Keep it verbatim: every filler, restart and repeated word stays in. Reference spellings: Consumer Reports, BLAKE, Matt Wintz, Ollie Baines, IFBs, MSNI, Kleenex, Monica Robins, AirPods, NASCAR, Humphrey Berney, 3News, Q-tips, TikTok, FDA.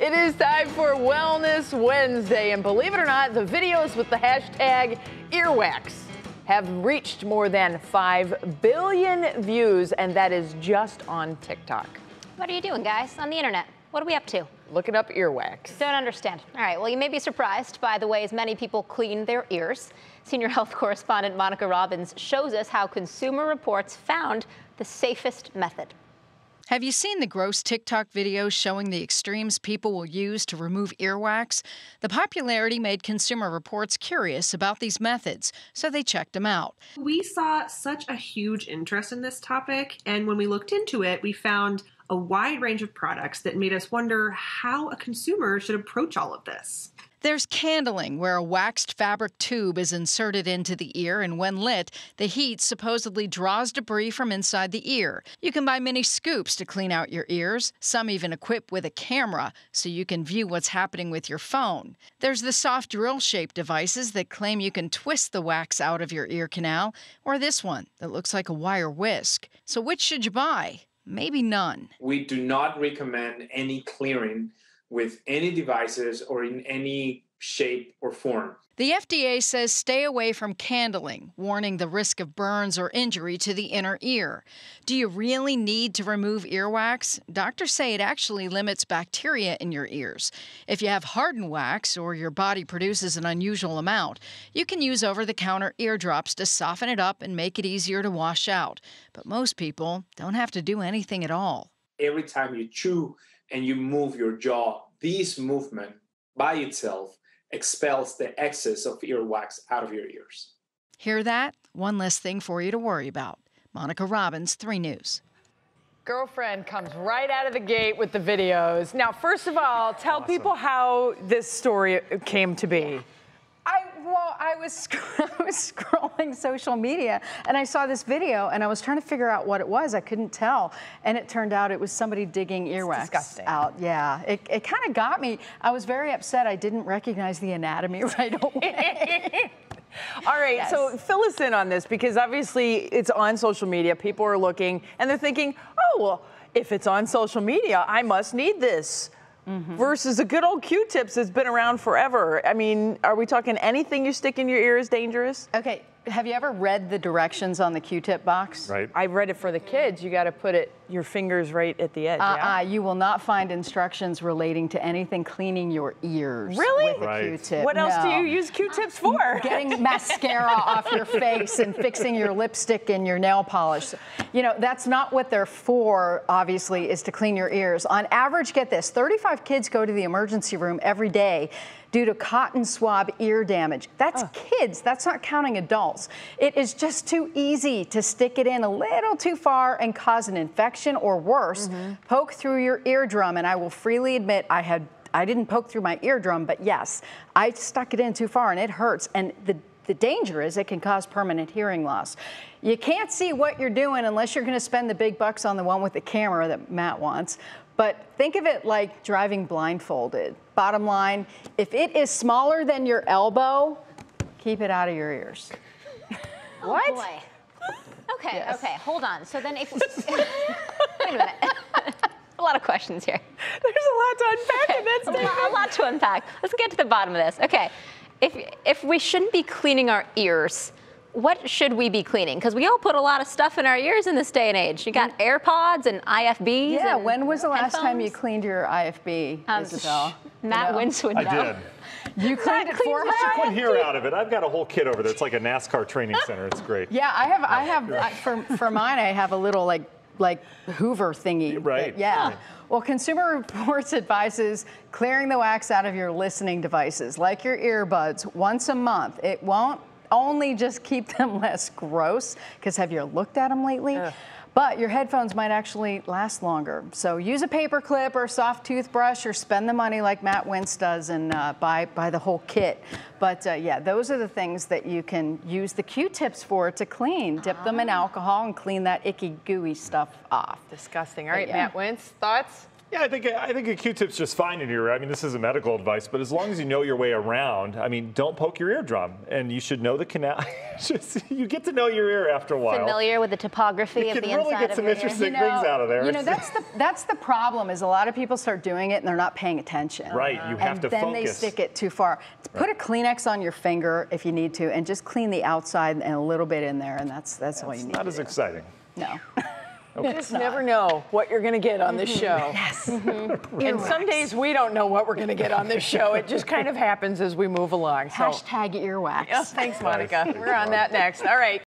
It is time for Wellness Wednesday, and believe it or not, the videos with the hashtag earwax have reached more than five billion views, and that is just on TikTok. What are you doing, guys, on the internet? What are we up to? Looking up earwax. Don't understand. All right, well, you may be surprised by the ways many people clean their ears. Senior health correspondent Monica Robins shows us how Consumer Reports found the safest method. Have you seen the gross TikTok videos showing the extremes people will use to remove earwax? The popularity made Consumer Reports curious about these methods, so they checked them out. We saw such a huge interest in this topic, and when we looked into it, we found a wide range of products that made us wonder how a consumer should approach all of this. There's candling, where a waxed fabric tube is inserted into the ear, and when lit, the heat supposedly draws debris from inside the ear. You can buy many scoops to clean out your ears, some even equipped with a camera so you can view what's happening with your phone. There's the soft drill-shaped devices that claim you can twist the wax out of your ear canal, or this one that looks like a wire whisk. So which should you buy? Maybe none. We do not recommend any clearing with any devices or in any shape or form. The F D A says stay away from candling, warning the risk of burns or injury to the inner ear. Do you really need to remove earwax? Doctors say it actually limits bacteria in your ears. If you have hardened wax or your body produces an unusual amount, you can use over-the-counter eardrops to soften it up and make it easier to wash out. But most people don't have to do anything at all. Every time you chew and you move your jaw, this movement by itself expels the excess of earwax out of your ears. Hear that? One less thing for you to worry about. Monica Robins, three news. Girlfriend comes right out of the gate with the videos. Now, first of all, tell awesome. people how this story came to be. I, well, I was, I was scrolling social media, and I saw this video, and I was trying to figure out what it was. I couldn't tell, and it turned out it was somebody digging earwax out. Yeah, it, it kind of got me. I was very upset I didn't recognize the anatomy right away. All right, yes. So fill us in on this, because obviously it's on social media. People are looking, and they're thinking, oh, well, if it's on social media, I must need this. Mm-hmm. Versus a good old Q-tips that's been around forever. I mean, are we talking anything you stick in your ear is dangerous? Okay, have you ever read the directions on the Q-tip box? Right. I read it for the kids. You got to put it, your fingers right at the edge. Uh-uh, yeah? You will not find instructions relating to anything cleaning your ears. Really? With right. a Q-tip. What else no. do you use Q-tips for? Getting mascara off your face and fixing your lipstick and your nail polish. You know, that's not what they're for, obviously, is to clean your ears. On average, get this, thirty-five kids go to the emergency room every day due to cotton swab ear damage. That's oh. kids, that's not counting adults. It is just too easy to stick it in a little too far and cause an infection or worse, mm-hmm. poke through your eardrum. And I will freely admit I had, I didn't poke through my eardrum, but yes, I stuck it in too far and it hurts. And the The danger is it can cause permanent hearing loss. You can't see what you're doing unless you're gonna spend the big bucks on the one with the camera that Matt wants. But think of it like driving blindfolded. Bottom line, if it is smaller than your elbow, keep it out of your ears. Oh, what? Boy. Okay, yes. okay, hold on. So then if, wait a minute. A lot of questions here. There's a lot to unpack okay. in that statement. A lot to unpack. Let's get to the bottom of this, okay. If, if we shouldn't be cleaning our ears, what should we be cleaning? Because we all put a lot of stuff in our ears in this day and age. You got AirPods and I F Bs. Yeah, and when was the last headphones? time you cleaned your I F B, um, Isabel? Matt Wintz would know. I did. You cleaned it for her? She cleaned here out of it. I've got a whole kit over there. It's like a NASCAR training center. It's great. Yeah, I have, I have I, for, for mine, I have a little like, like Hoover thingy. Right. But, yeah. Right. Well, Consumer Reports advises clearing the wax out of your listening devices, like your earbuds, once a month. It won't only just keep them less gross, because have you looked at them lately? Ugh. But your headphones might actually last longer. So use a paper clip or soft toothbrush or spend the money like Matt Wintz does and uh, buy, buy the whole kit. But uh, yeah, those are the things that you can use the Q-tips for to clean. Dip ah. them in alcohol and clean that icky, gooey stuff off. Disgusting. All right, yeah. Matt Wintz, thoughts? Yeah, I think I think a Q-tip's just fine in your ear. I mean, this isn't medical advice, but as long as you know your way around, I mean, don't poke your eardrum, and you should know the canal. Just, you get to know your ear after a while. Familiar with the topography you of the really inside of your ear. You can really get some interesting you know, things out of there. You know, that's the that's the problem is a lot of people start doing it and they're not paying attention. Right, you have and to focus. And then they stick it too far. Put right. a Kleenex on your finger if you need to, and just clean the outside and a little bit in there, and that's that's, that's all you need. Not to as do. exciting. No. Okay. You just never know what you're going to get on this show. Yes. Mm-hmm. And some days we don't know what we're going to get on this show. It just kind of happens as we move along. So. Hashtag earwax. Yeah, thanks, Monica. We're on that next. All right.